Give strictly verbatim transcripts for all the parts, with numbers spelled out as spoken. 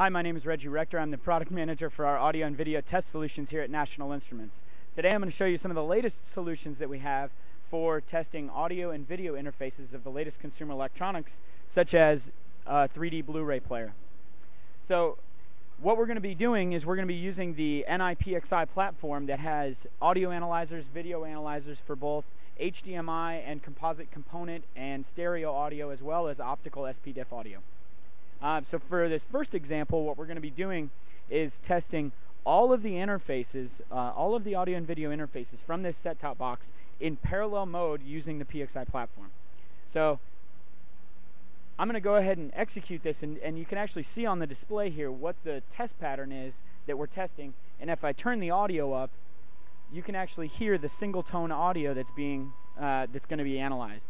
Hi, my name is Reggie Rector. I'm the product manager for our audio and video test solutions here at National Instruments. Today I'm going to show you some of the latest solutions that we have for testing audio and video interfaces of the latest consumer electronics, such as a three D Blu-ray player. So what we're going to be doing is we're going to be using the N I P X I platform that has audio analyzers, video analyzers for both H D M I and composite component and stereo audio, as well as optical S P D I F audio. Uh, so for this first example, what we're going to be doing is testing all of the interfaces, uh, all of the audio and video interfaces from this set-top box in parallel mode using the P X I platform. So I'm going to go ahead and execute this, and, and you can actually see on the display here what the test pattern is that we're testing. And if I turn the audio up, you can actually hear the single-tone audio that's being uh, that's going to be analyzed.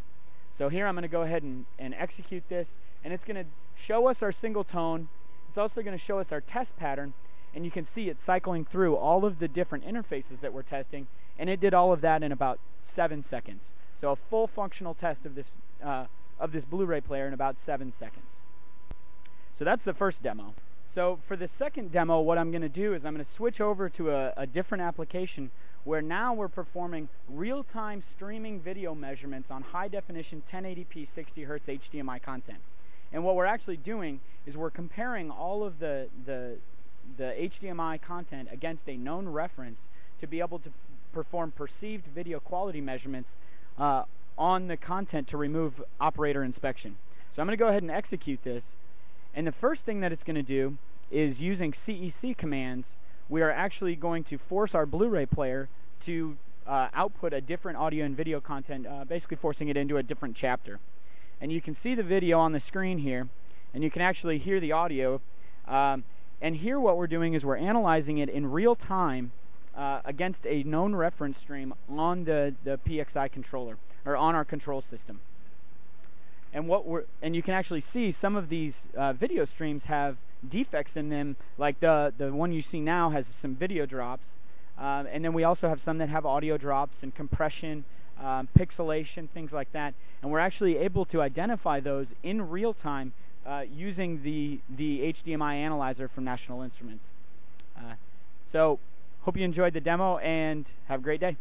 So here I'm going to go ahead and, and execute this, and it's going to show us our single tone. It's also going to show us our test pattern, and you can see it's cycling through all of the different interfaces that we're testing, and it did all of that in about seven seconds. So a full functional test of this uh, of this Blu-ray player in about seven seconds. So that's the first demo. So for the second demo, what I'm going to do is I'm going to switch over to a, a different application where now we're performing real-time streaming video measurements on high-definition ten eighty p sixty hertz H D M I content. And what we're actually doing is we're comparing all of the, the, the H D M I content against a known reference to be able to perform perceived video quality measurements uh, on the content to remove operator inspection. So I'm going to go ahead and execute this. And the first thing that it's going to do is, using C E C commands, we are actually going to force our Blu-ray player to uh, output a different audio and video content, uh, basically forcing it into a different chapter. And you can see the video on the screen here, and you can actually hear the audio. Um, and here what we're doing is we're analyzing it in real time uh, against a known reference stream on the, the P X I controller, or on our control system. And, what we're, and you can actually see some of these uh, video streams have defects in them, like the, the one you see now has some video drops. Uh, and then we also have some that have audio drops and compression, um, pixelation, things like that. And we're actually able to identify those in real time uh, using the, the H D M I analyzer from National Instruments. Uh, so hope you enjoyed the demo, and have a great day.